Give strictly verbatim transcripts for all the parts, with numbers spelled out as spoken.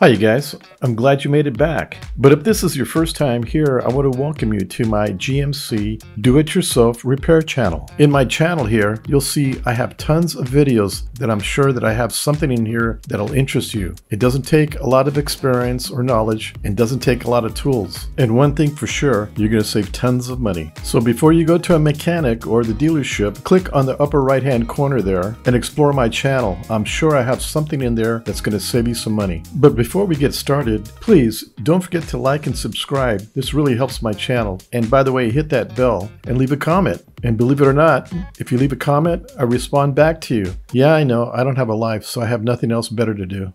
Hi you guys, I'm glad you made it back. But if this is your first time here, I want to welcome you to my G M C do-it-yourself repair channel. In my channel here, you'll see I have tons of videos that I'm sure that I have something in here that'll interest you. It doesn't take a lot of experience or knowledge and doesn't take a lot of tools. And one thing for sure, you're going to save tons of money. So before you go to a mechanic or the dealership, click on the upper right hand corner there and explore my channel. I'm sure I have something in there that's going to save you some money. But before Before we get started, please don't forget to like and subscribe. This really helps my channel. And by the way, hit that bell and leave a comment. And believe it or not, if you leave a comment, I respond back to you. Yeah, I know, I don't have a life, so I have nothing else better to do.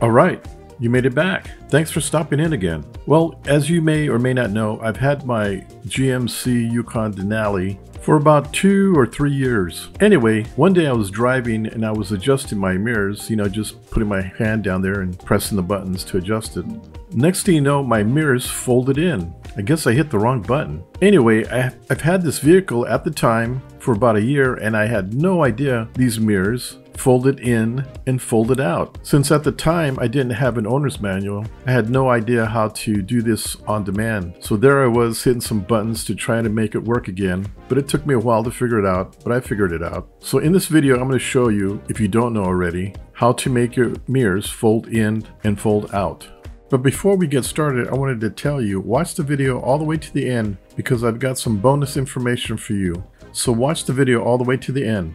All right. You made it back. Thanks for stopping in again. Well, as you may or may not know, I've had my G M C Yukon Denali for about two or three years. Anyway, one day I was driving and I was adjusting my mirrors, you know, just putting my hand down there and pressing the buttons to adjust it. Next thing you know, my mirrors folded in. I guess I hit the wrong button. Anyway, I, I've had this vehicle at the time for about a year and I had no idea these mirrors folded in and folded out. Since at the time I didn't have an owner's manual, I had no idea how to do this on demand. So there I was hitting some buttons to try to make it work again, but it took me a while to figure it out, but I figured it out. So in this video, I'm going to show you, if you don't know already, how to make your mirrors fold in and fold out. But before we get started, I wanted to tell you, watch the video all the way to the end because I've got some bonus information for you. So watch the video all the way to the end.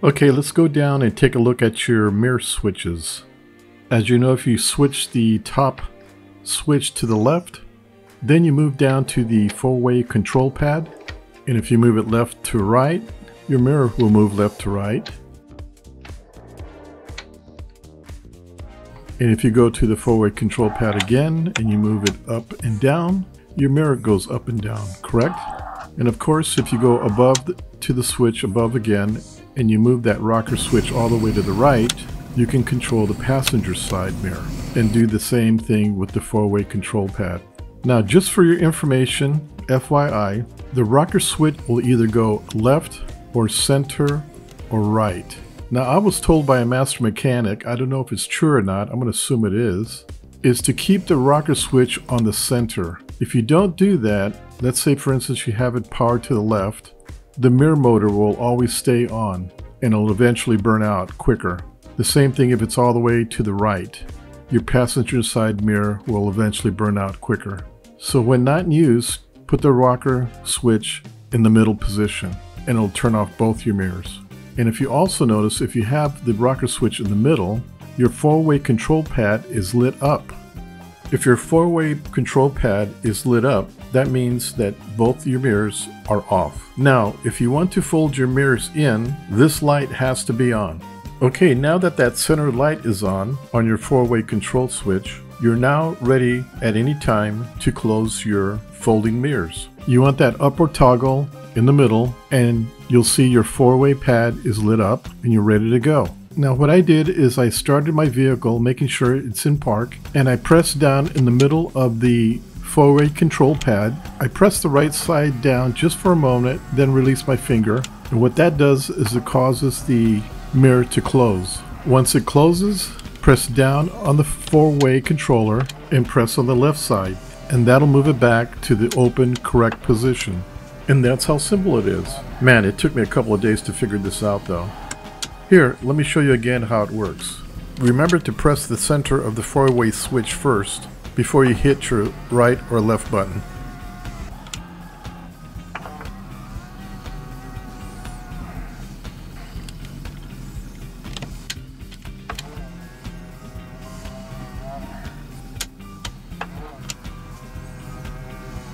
Okay, let's go down and take a look at your mirror switches. As you know, if you switch the top switch to the left, then you move down to the four-way control pad. And if you move it left to right, your mirror will move left to right. And if you go to the four-way control pad again and you move it up and down, your mirror goes up and down, correct? And of course, if you go above the, to the switch above again, and you move that rocker switch all the way to the right, you can control the passenger side mirror and do the same thing with the four-way control pad. Now, just for your information, F Y I, the rocker switch will either go left or center or right. Now, I was told by a master mechanic, I don't know if it's true or not, I'm gonna assume it is, is to keep the rocker switch on the center. If you don't do that, let's say for instance you have it powered to the left, the mirror motor will always stay on and it'll eventually burn out quicker. The same thing if it's all the way to the right. Your passenger side mirror will eventually burn out quicker. So when not in use, put the rocker switch in the middle position and it'll turn off both your mirrors. And if you also notice, if you have the rocker switch in the middle, your four-way control pad is lit up. If your four-way control pad is lit up, that means that both your mirrors are off. Now, if you want to fold your mirrors in, this light has to be on. Okay, now that that center light is on, on your four-way control switch, you're now ready at any time to close your folding mirrors. You want that upward toggle in the middle, and you'll see your four-way pad is lit up, and you're ready to go. Now what I did is I started my vehicle, making sure it's in park, and I pressed down in the middle of the four-way control pad. I pressed the right side down just for a moment, then released my finger. And what that does is it causes the mirror to close. Once it closes, press down on the four-way controller and press on the left side. And that'll move it back to the open, correct position. And that's how simple it is. Man, it took me a couple of days to figure this out though. Here, let me show you again how it works. Remember to press the center of the four-way switch first before you hit your right or left button.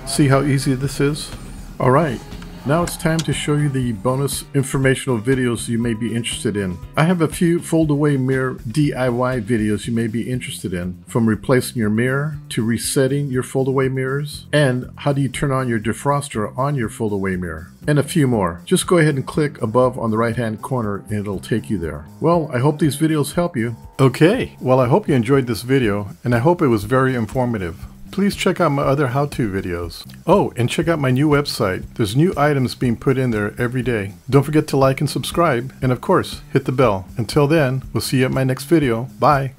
See how easy this is? All right, Now it's time to show you the bonus informational videos you may be interested in. I have a few fold-away mirror D I Y videos you may be interested in, from replacing your mirror to resetting your fold-away mirrors, and how do you turn on your defroster on your fold-away mirror, and a few more. Just go ahead and click above on the right-hand corner and it'll take you there. Well, I hope these videos help you. Okay, well I hope you enjoyed this video, and I hope it was very informative. Please check out my other how-to videos. Oh, and check out my new website. There's new items being put in there every day. Don't forget to like and subscribe, and of course, hit the bell. Until then, we'll see you at my next video. Bye.